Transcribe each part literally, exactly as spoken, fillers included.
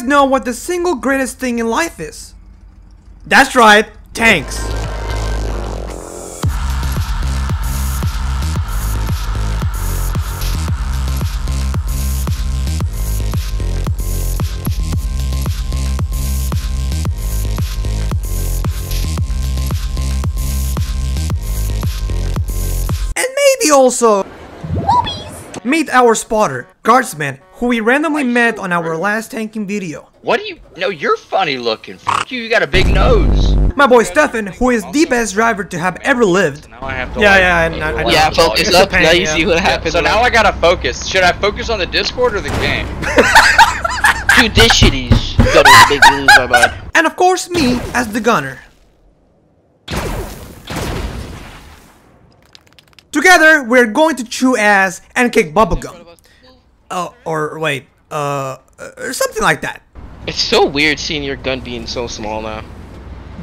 guys know what the single greatest thing in life is? That's right, tanks! And maybe also Whoopies. Meet our spotter, Garzman, who we randomly met on our last tanking video. What do you? No, you're funny looking. F you, you got a big nose. My boy Stefan, who is the best driver to have ever lived. Yeah, yeah, yeah. I, I yeah, focus up. Now you see what happens. So now I gotta focus. Should I focus on the Discord or the game? Two dishities. Got a big lose, my bad. And of course, me as the gunner. Together, we're going to chew ass and kick bubblegum. Oh, or wait, uh, or something like that. It's so weird seeing your gun being so small now.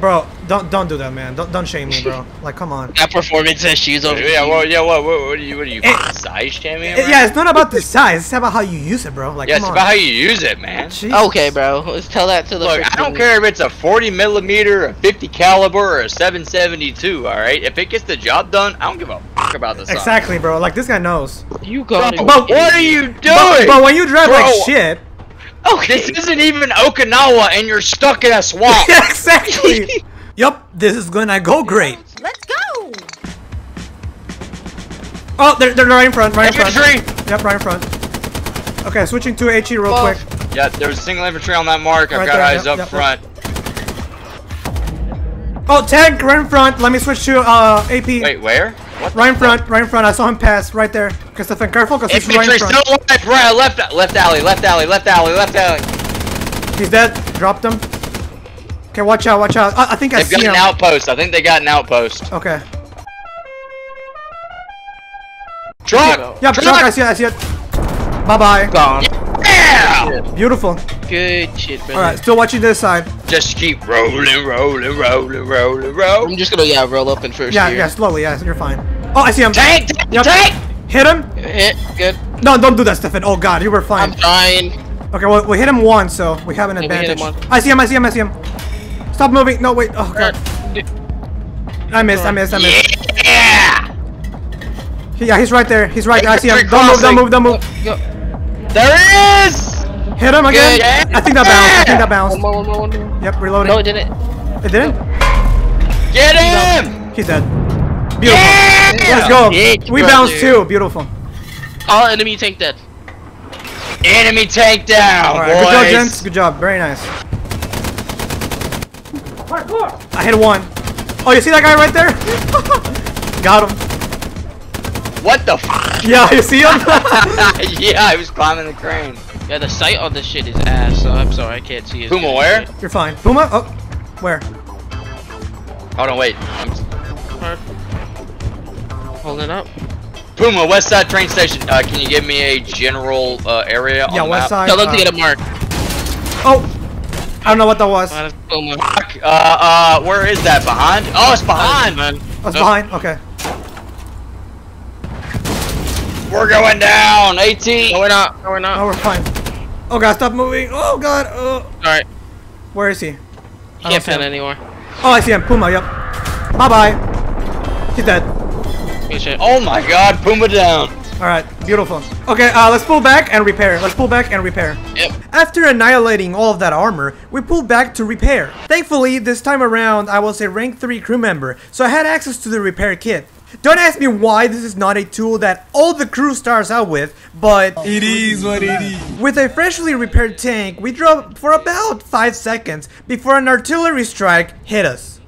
Bro, don't don't do that, man. Don't don't shame me, bro. Like, come on. That performance issues over. Yeah, well, yeah. What what what are you? What are you? It, size shaming? It, yeah, it's not about the size. It's about how you use it, bro. Like, yeah, come it's on. About how you use it, man. Jesus. Okay, bro. Let's tell that to the. Look, I don't care if it's a forty millimeter, a fifty caliber, or a seven seventy-two. All right, if it gets the job done, I don't give a fuck about the size. Exactly, bro. Like, this guy knows. You go. But, but what are you doing? But, but when you drive bro. like shit. Okay. This isn't even Okinawa and you're stuck in a swamp. Exactly. Yup, this is gonna go great. Let's go. Oh, they're, they're right in front, right infantry. in front. Yep, right in front. Okay, switching to H E real Whoa. quick. Yeah, there's a single infantry on that mark. Right I've got there, eyes yep, up yep, front. Yep. Oh, tank right in front. Let me switch to uh, A P. Wait, where? What right in front, fuck? right in front. I saw him pass right there. Cause Stefan, careful, cause he's right in front. Still alive, right, left, left alley, left alley, left alley, left alley. He's dead. Dropped him. Okay, watch out, watch out. I, I think They've I see him. They've got an outpost. I think they got an outpost. Okay. Truck. Yeah, truck. truck. I see it. I see it. Bye bye. Gone. Yeah. Beautiful. Good shit, man. All right, still watching this side. Just keep rolling, rolling, rolling, rolling, rolling. I'm just gonna yeah roll up in first. Yeah, gear. yeah, slowly. Yeah, you're fine. Oh, I see him. Tank, yep. tank. Hit him! Hit, good. No, don't do that, Stefan. Oh god, you were fine. I'm dying. Okay, well, we hit him once, so we have an yeah, advantage. I see him, I see him, I see him. Stop moving. No, wait. Oh god. I missed, I missed, I missed. Yeah! Yeah, he's right there. He's right there. I see him. Don't move, don't move, don't move. Go, go. There he is! Hit him again. Yeah. I think that bounced. I think that bounced. One more, one more, one more. Yep, reloading. No, it didn't. It didn't? Get him! He's dead. Beautiful. Yeah! Let's go. Bitch, we bounced too. Beautiful. All enemy tank dead. Enemy tank down. Right, boys. Good job, gents. Good job. Very nice. I hit one. Oh, you see that guy right there? Got him. What the fuck? Yeah, you see him? Yeah, I was climbing the crane. Yeah, the sight on this shit is ass. So I'm sorry, I can't see. Puma, where? Shit. You're fine. Puma? Oh, where? Hold on, wait. I'm Hold it up. Puma, west side train station. Uh, can you give me a general uh, area yeah, on the west map? side. No, let's uh, get a mark. Oh, I don't know what that was. Uh, uh, where is that? Behind? Oh, it's behind, man. Oh, it's behind. Okay. We're going down. eighteen. No, we're not. No, we're not. No, we're fine. Oh god, stop moving. Oh god. Oh. All right. Where is he? He can't pin anymore. Oh, I see him. Puma. Yep. Bye bye. He's dead. Oh my god, Puma down. Alright, beautiful. Okay, uh, let's pull back and repair. Let's pull back and repair. Yep. After annihilating all of that armor, we pulled back to repair. Thankfully, this time around, I was a rank three crew member, so I had access to the repair kit. Don't ask me why this is not a tool that all the crew starts out with, but it is what it is. With a freshly repaired tank, we drove for about five seconds before an artillery strike hit us.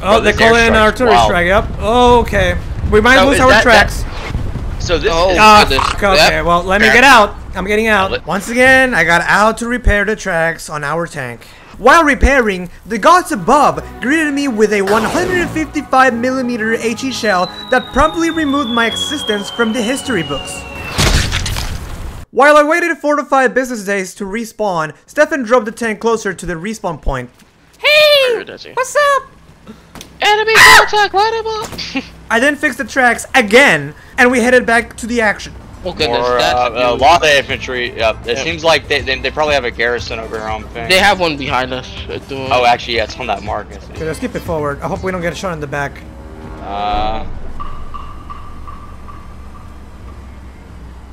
Oh, oh they call it an artillery wow. strike, yep. Oh, okay. We might so lose our that, tracks. That, so this oh, is uh, this. Okay, well, let me get out. I'm getting out. Once again, I got out to repair the tracks on our tank. While repairing, the gods above greeted me with a one fifty-five millimeter H E shell that promptly removed my existence from the history books. While I waited four to five business days to respawn, Stefan dropped the tank closer to the respawn point. Hey! What's up? Enemy contact, light him up! I then fixed the tracks again, and we headed back to the action. Well, goodness, or, uh, a lot of infantry. Yeah, it yeah. seems like they, they they probably have a garrison over here. I'm thinking. They have one behind us. Oh, actually, yeah, it's on that mark. Okay, let's keep it forward. I hope we don't get shot in the back. Uh.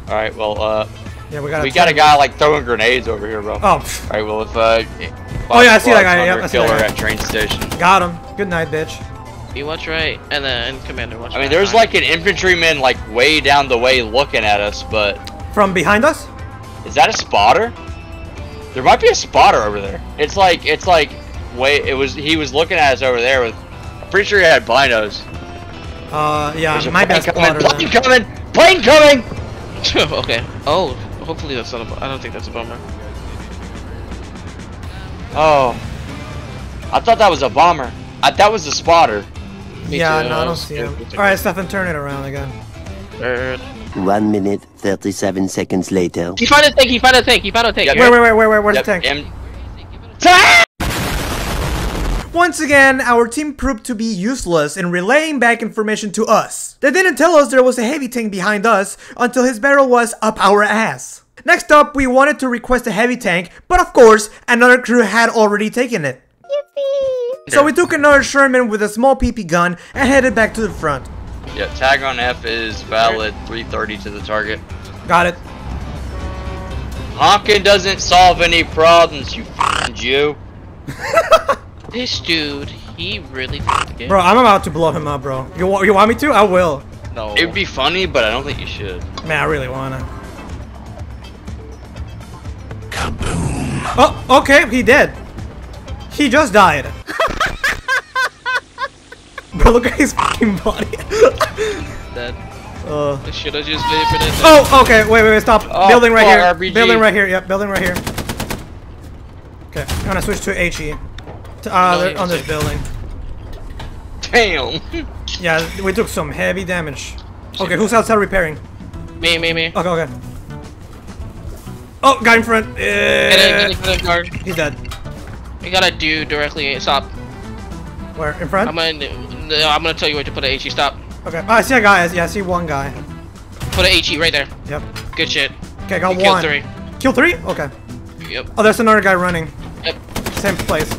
All right. Well, uh. Yeah, we got. We got a guy like throwing grenades over here, bro. Oh. All right. Well, if uh. Oh yeah, I see that guy. Yep, I see that guy. At train station. Got him. Good night, bitch. You watch right, and then commander watch. I mean, there's like an infantryman like way down the way looking at us, but from behind us. Is that a spotter? There might be a spotter over there. It's like it's like way it was. He was looking at us over there with. I'm pretty sure he had binos. Uh, yeah, there's my best spotter. Plane coming! Plane coming! Okay. Oh, hopefully that's not a. I don't think that's a bomber. Oh, I thought that was a bomber. I, that was a spotter. Me yeah, too. no, I don't see him. Alright, Stefan, turn it around again. One minute, thirty-seven seconds later. He found a tank, he found a tank, he found a tank. Yep. Where, where, where, where, where, where's yep. the tank? Tank! Once again, our team proved to be useless in relaying back information to us. They didn't tell us there was a heavy tank behind us until his barrel was up our ass. Next up, we wanted to request a heavy tank, but of course, another crew had already taken it. Yippee! So we took another Sherman with a small P P gun and headed back to the front. Yeah, tag on F is valid, three thirty to the target. Got it. Honking doesn't solve any problems, you f***ing Jew. This dude, he really f***ed it. Bro, I'm about to blow him up, bro. You, wa you want me to? I will. No. It would be funny, but I don't think you should. Man, I really wanna. Kaboom. Oh, okay, he did. He just died. Bro, look at his fucking body. Dead. Uh, Should I just leave it in there? Oh, okay. Wait, wait, wait. Stop. Oh, building right here. R P G. Building right here. Yep, building right here. Okay, I'm gonna switch to H E. To, uh, no, they're on this building. Damn. Yeah, we took some heavy damage. Okay, who's outside repairing? Me, me, me. Okay, okay. Oh, guy in front. Uh, get in, get in, get in guard. He's dead. We got a dude directly. Stop. Where? In front? I'm gonna. No, I'm gonna tell you where to put an H E. Stop. Okay. Oh, I see a guy. Yeah, I see one guy. Put an H E right there. Yep. Good shit. Okay, got you one. Kill three. Kill three? Okay. Yep. Oh, there's another guy running. Yep. Same place.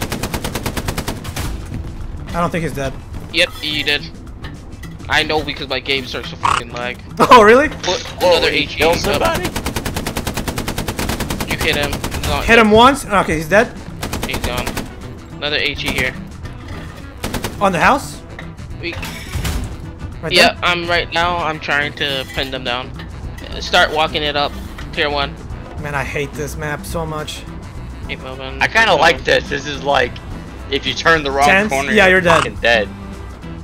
I don't think he's dead. Yep, you did. I know because my game starts to fucking lag. Oh, really? Put Whoa, another H E. Kill somebody. You hit him. Not hit him once. Okay, he's dead. He's gone. Another H E here. On the house? Right yeah, I'm right now. I'm trying to pin them down. Start walking it up. Tier one. Man, I hate this map so much. Keep moving. I kind of like this. This is like, if you turn the wrong Tense? corner, yeah, you're, you're dead. dead.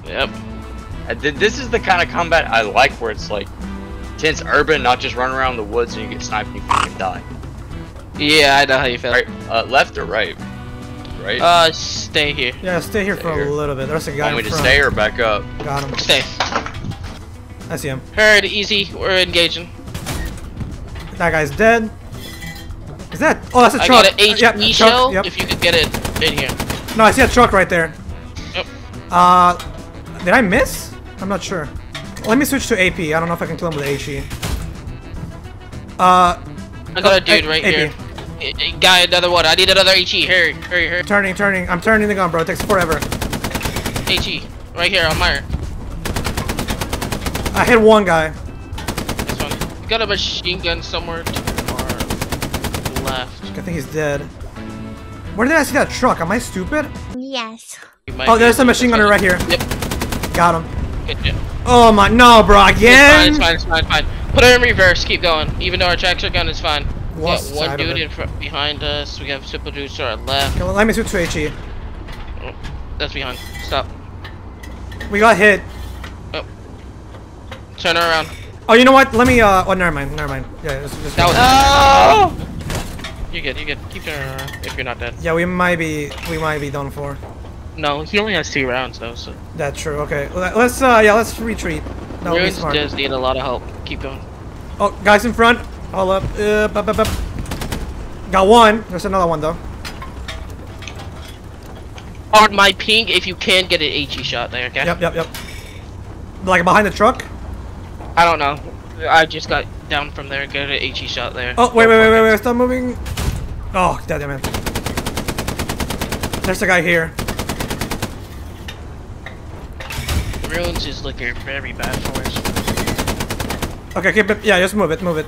Yep. I did, this is the kind of combat I like, where it's like tense, urban, not just run around the woods and you get sniped and you fucking die. Yeah, I know how you feel. Right, uh, left or right? Right? Uh, stay here. Yeah, stay here stay for here. a little bit. There's a guy Want in me front. to stay or back up? Got him. Stay. I see him. Heard, easy. We're engaging. That guy's dead. Is that? Oh, that's a truck. I got an H E uh, yep, shell. Yep. If you could get it in here. No, I see a truck right there. Yep. Uh, did I miss? I'm not sure. Let me switch to A P. I don't know if I can kill him with H E. Uh, I got a dude right here. Guy, another one. I need another H E. Hurry, hurry, hurry. Turning, turning. I'm turning the gun, bro. It takes forever. H E. Right here, on fire. I hit one guy. This one. You got a machine gun somewhere to our left. I think he's dead. Where did I see that truck? Am I stupid? Yes. Oh, there's a machine gunner right here. Yep. Got him. Good job. Oh my, no, bro. Again? It's fine, it's fine, it's fine, it's fine. Put it in reverse. Keep going. Even though our tracks are gone, it's fine. We got one dude in front, behind us. We have triple dudes to our left. Okay, well, let me switch to H E. Oh, that's behind. Stop. We got hit. Oh. Turn her around. Oh, you know what? Let me. Uh. Oh, never mind. Never mind. Yeah. Just, just that was oh! You're good. You're good. Keep turning her around if you're not dead. Yeah, we might be. We might be done for. No, he only has two rounds though. So. That's true. Okay. Let's. Uh. Yeah. Let's retreat. No, Ruins does need a lot of help. Keep going. Oh, guys in front. All up. Uh, bup, bup, bup. Got one. There's another one though. On my ping, if you can get an H E shot there, okay? Yep, yep, yep. Like behind the truck? I don't know. I just got down from there, get an HE shot there. Oh, wait, wait, wait, wait, wait, stop moving. Oh, goddamn it. There's a guy here. Ruins is looking very bad for us. Okay, keep it. Yeah, just move it, move it.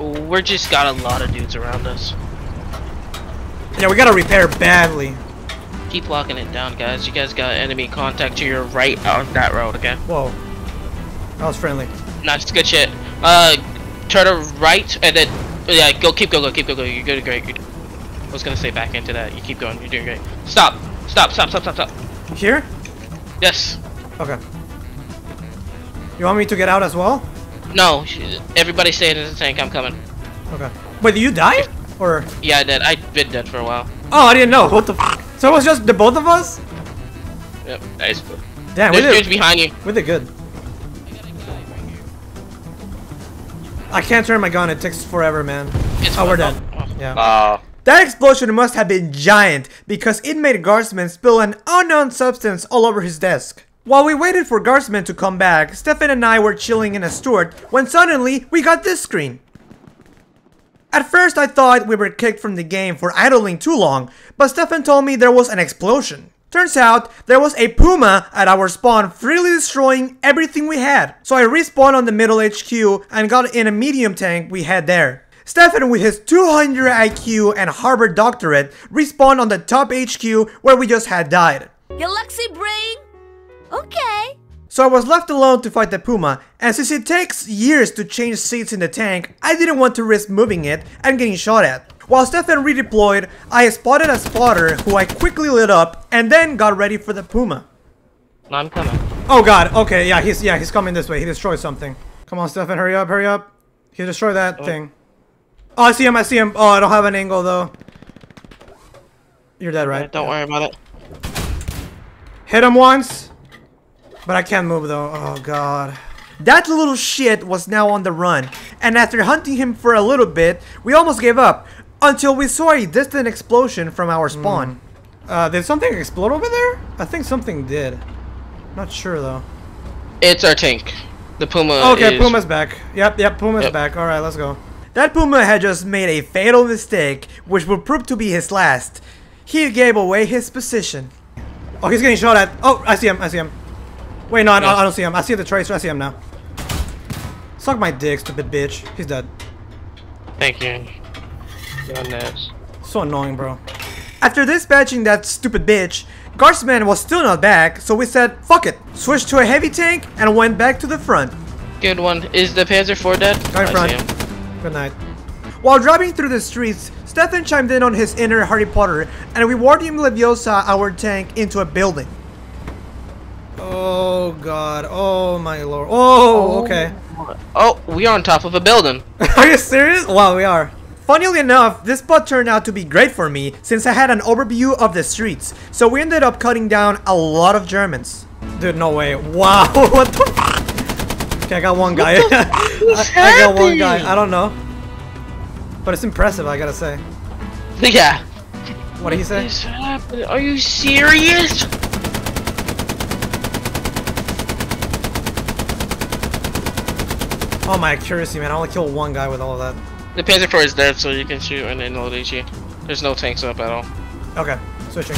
We're just got a lot of dudes around us. Yeah, we gotta repair badly. Keep locking it down, guys. You guys got enemy contact to your right on that road, okay? Whoa. That was friendly. Nice, good shit. Uh, turn to right and then, yeah, go, keep going, go, keep going, go. You're doing great. You're, I was gonna say back into that. You keep going, you're doing great. Stop, stop, stop, stop, stop, stop. Here? Yes. Okay. You want me to get out as well? No, everybody staying in the tank, I'm coming. Okay. Wait, did you die? Or? Yeah, I did. I've been dead for a while. Oh, I didn't know. What the f? So it was just the both of us? Yep, nice. Damn, there's dudes behind you. We did good. I can't turn my gun, it takes forever, man. It's oh, we're done. Oh. Yeah. Uh. That explosion must have been giant, because it made Garzman spill an unknown substance all over his desk. While we waited for Garzman to come back, Stefan and I were chilling in a Stewart when suddenly we got this screen. At first I thought we were kicked from the game for idling too long, but Stefan told me there was an explosion. Turns out there was a Puma at our spawn freely destroying everything we had, so I respawned on the middle H Q and got in a medium tank we had there. Stefan, with his two hundred I Q and Harvard doctorate, respawned on the top H Q where we just had died. Galaxy brain? Okay. So I was left alone to fight the Puma, and since it takes years to change seats in the tank, I didn't want to risk moving it and getting shot at. While Stefan redeployed, I spotted a spotter who I quickly lit up and then got ready for the Puma. I'm coming. Oh god, okay, yeah, he's yeah, he's coming this way. He destroyed something. Come on, Stefan, hurry up, hurry up. He destroyed that oh. thing. Oh, I see him, I see him. Oh, I don't have an angle though. You're dead, right? Don't yeah. worry about it. Hit him once. But I can't move though, oh god. That little shit was now on the run, and after hunting him for a little bit, we almost gave up, until we saw a distant explosion from our spawn. Mm. Uh, did something explode over there? I think something did. Not sure though. It's our tank. The Puma Okay, is... Puma's back. Yep, yep, Puma's yep. back. Alright, let's go. That Puma had just made a fatal mistake, which would prove to be his last. He gave away his position. Oh, he's getting shot at. Oh, I see him, I see him. Wait, no, I, no. I don't see him. I see the tracer. I see him now. Suck my dick, stupid bitch. He's dead. Thank you. So annoying, bro. After dispatching that stupid bitch, Garzman was still not back, so we said, fuck it. Switched to a heavy tank and went back to the front. Good one. Is the Panzer four dead? Right in front. Good night. While driving through the streets, Stefan chimed in on his inner Harry Potter, and we Wingardium Leviosa our tank into a building. Oh god, oh my lord. Oh, okay. Oh, we are on top of a building. Are you serious? Wow, we are. Funnily enough, this spot turned out to be great for me since I had an overview of the streets, so we ended up cutting down a lot of Germans. Dude, no way. Wow, what the f? Okay, I got one guy. I, I got one guy, I don't know. But it's impressive, I gotta say. Yeah. What did he say? Are you serious? Oh, my accuracy, man. I only killed one guy with all of that. The Panther four is dead, so you can shoot and then load H E. There's no tanks up at all. Okay, switching.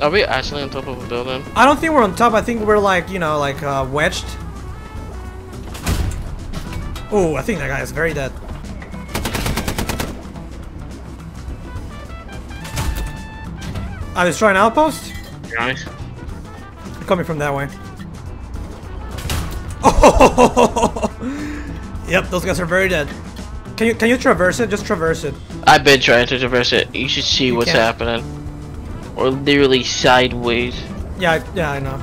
Are we actually on top of a building? I don't think we're on top. I think we're like, you know, like uh, wedged. Oh, I think that guy is very dead. I destroyed an outpost? Nice. They're coming from that way. Oh, yep, those guys are very dead. Can you can you traverse it? Just traverse it. I've been trying to traverse it. You should see you what's can't. happening. Or literally sideways. Yeah, yeah, I know.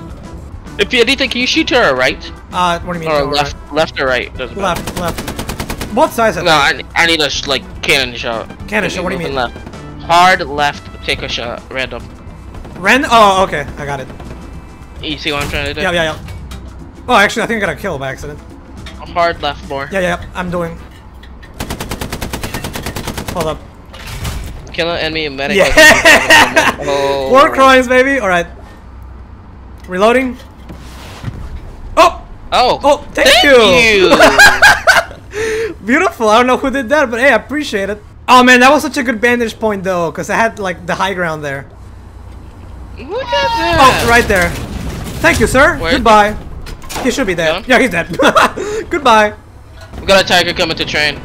If you anything, can you shoot to our right? Uh, what do you mean? Or no, left, right? Left or right? Doesn't left, matter. left. Both sides. No, I I need a like cannon shot. Cannon shot. What do you mean? Left. Hard left. Take a shot. Random. Random. Oh, okay. I got it. You see what I'm trying to do? Yeah, yeah, yeah. Oh, actually, I think I got a kill by accident. A hard left more. Yeah, yeah, I'm doing. Hold up. Kill an enemy and medic. Yeah. Oh, war crimes, baby. All right. Reloading. Oh. Oh. Oh. Thank, thank you. you. Beautiful. I don't know who did that, but hey, I appreciate it. Oh man, that was such a good bandage point though, because I had like the high ground there. Look at that! Oh, right there. Thank you, sir. Where? Goodbye. He should be dead. Yeah, he's dead. Goodbye. We got a tiger coming to train.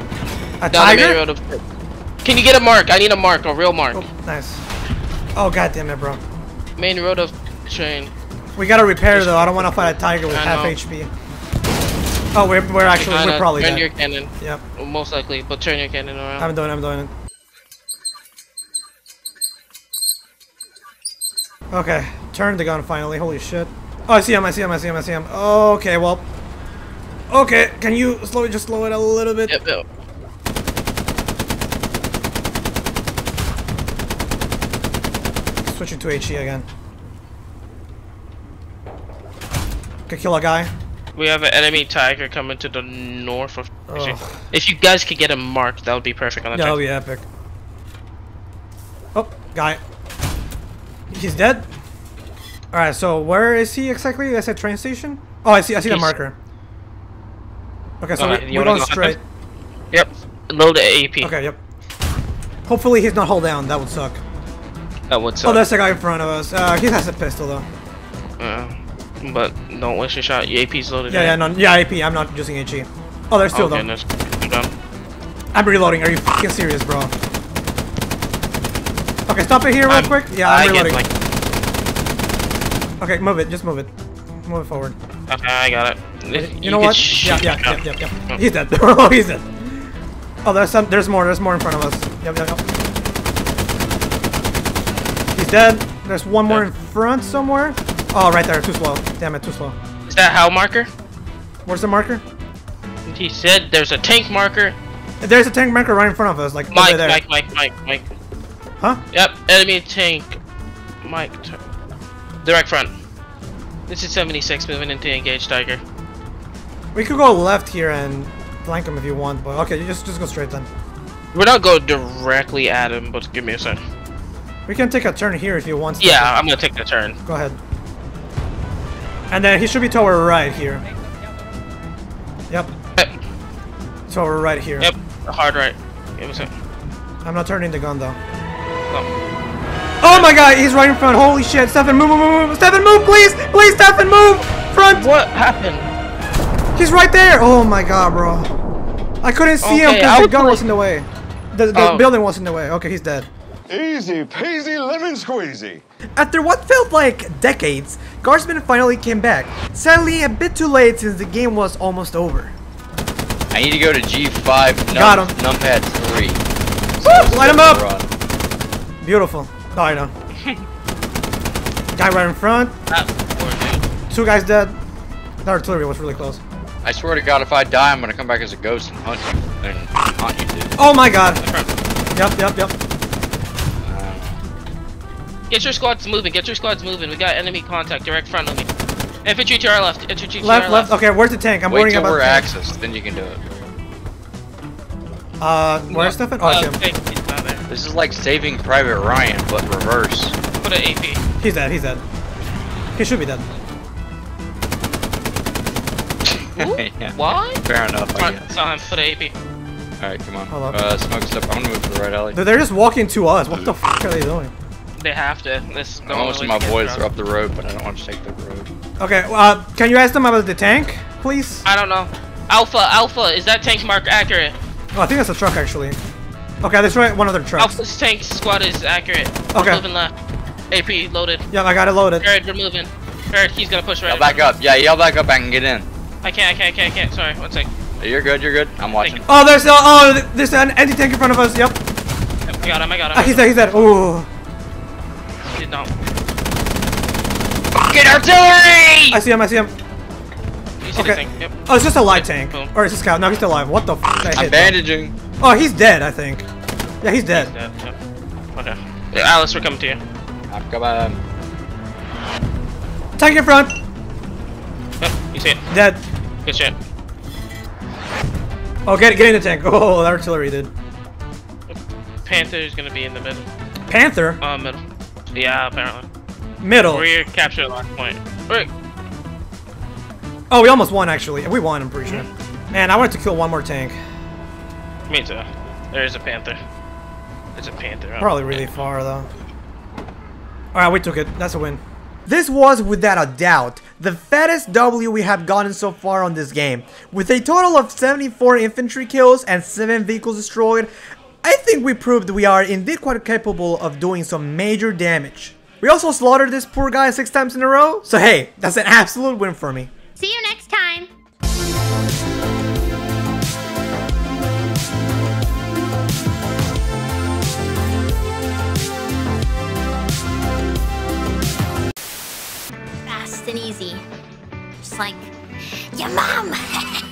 A Down tiger? The main road of... Can you get a mark? I need a mark, a real mark. Oh, nice. Oh god damn it, bro. Main road of train. We gotta repair though. I don't want to fight a tiger with half H P. Oh, we're, we're actually, we're probably turn dead. Your cannon. Yep. Well, most likely, but turn your cannon around. I'm doing it, I'm doing it. Okay, turn the gun finally, holy shit. Oh, I see him, I see him, I see him, I see him. Okay, well. Okay, can you slow it, just slow it a little bit? Yep, yep. Switching to H E again. Okay, kill a guy. We have an enemy tiger coming to the north of... Oh. If you guys could get him marked, that would be perfect on the tiger. That would be epic. Oh, guy. He's dead? Alright, so where is he exactly? You guys said train station? Oh, I see I see He's... the marker. Okay, so right, we, we don't go straight. Yep. Load the A P. Okay, yep. Hopefully he's not hold down. That would suck. That would suck. Oh, there's a guy in front of us. Uh, he has a pistol, though. Uh. But don't waste your shot. Your A P's loaded. Yeah, right? yeah, no, yeah. A P. I'm not using H E. Oh, there's two of them. I'm reloading. Are you fucking serious, bro? Okay, stop it here real I'm, quick. Yeah, I'm I reloading. Get, like... Okay, move it. Just move it. Move it forward. Okay, I got it. You, you know what? Yeah, yeah, yeah, yeah, yeah. Oh. He's dead. Oh, he's dead. Oh, there's some. There's more. There's more in front of us. Yep, yep, yep. He's dead. There's one more in front somewhere. Oh, right there. Too slow. Damn it, too slow. Is that how marker? Where's the marker? He said there's a tank marker. There's a tank marker right in front of us. Like Mike, over there. Mike, Mike, Mike, Mike. Huh? Yep, enemy tank. Mike. Direct front. This is seventy-six moving into engage tiger. We could go left here and flank him if you want, but okay, just just go straight then. We're not going directly at him, but give me a sec. We can take a turn here if you want. Stefan. Yeah, I'm gonna take the turn. Go ahead. And then he should be to our right here. Yep. Yep. To our right here. Yep. Hard right. Give me a second. I'm not turning the gun though. No. Oh my god, he's right in front. Holy shit. Stefan, move, move, move, move. Stefan, move, please. Please, Stefan, move. Front. What happened? He's right there. Oh my god, bro. I couldn't see okay, him because the gun was in the way. The, the oh. building was in the way. Okay, he's dead. Easy peasy lemon squeezy. After what felt like decades, Garzman finally came back. Sadly, a bit too late since the game was almost over. I need to go to G five. Got him. Numpad three. Woo! Light him up. Run. Beautiful. Oh, I know. Guy right in front. Ah, Two guys dead. The artillery was really close. I swear to God, if I die, I'm gonna come back as a ghost and hunt you. And haunt you dude. Oh my God. Yep, yep, yep. Get your squads moving, get your squads moving. We got enemy contact direct front of me. Infantry to our left, infantry to left, our left. Left, okay, where's the tank? I'm Wait worrying about we're accessed, then you can do it. Uh, where's Stefan? Oh, uh, okay. There. This is like Saving Private Ryan, but reverse. Put an A P. He's dead, he's dead. He should be dead. yeah. What? Fair enough, I guess. Saw him, put an A P. Alright, come on. Hold uh, smoke stuff, I'm gonna move to the right alley. Dude, they're just walking to us, what the fuck are they doing? They have to. This is Most of my boys are up the road, but I don't want to take the road. Okay, well, uh, can you ask them about the tank, please? I don't know. Alpha, Alpha, is that tank mark accurate? Oh, I think that's a truck, actually. Okay, let's try one other truck. Alpha's tank squad is accurate. Okay. Moving left. A P loaded. Yeah, I got it loaded. Jared, we're moving. Jared, he's gonna push right. Yell back up. Yeah, yell back up. I can get in. I can't, I can't, I can't, I can't. Sorry, one sec. You're good, you're good. I'm watching. Oh, there's, uh, oh, there's an anti-tank in front of us. Yep. I got him, I got him. Ah, he's dead, he's dead. Ooh. No. Fucking artillery! I see him, I see him. You see okay. Tank. Yep. Oh, it's just a light tank. Boom. Or it's a scout. No, he's still alive. What the fuck? I I'm hit, bandaging. Though? Oh, he's dead, I think. Yeah, he's dead. He's dead. Yep. Okay. Hey, Alice, we're coming to you. I'm coming. Tank in front. Yep, you see it. Dead. Good shit. Oh, get, get in the tank. Oh, that artillery, dude. Panther is gonna be in the middle. Panther? Uh, middle. Yeah, apparently. Middle. We're captured last point. Right. Oh, we almost won actually. We won, I'm pretty sure. Man, I wanted to kill one more tank. Me too. There is a Panther. It's a Panther. I'm Probably really Panther. far though. Alright, we took it. That's a win. This was, without a doubt, the fattest W we have gotten so far on this game. With a total of seventy-four infantry kills and seven vehicles destroyed, I think we proved we are indeed quite capable of doing some major damage. We also slaughtered this poor guy six times in a row, so hey, that's an absolute win for me. See you next time! And easy, just like your mom.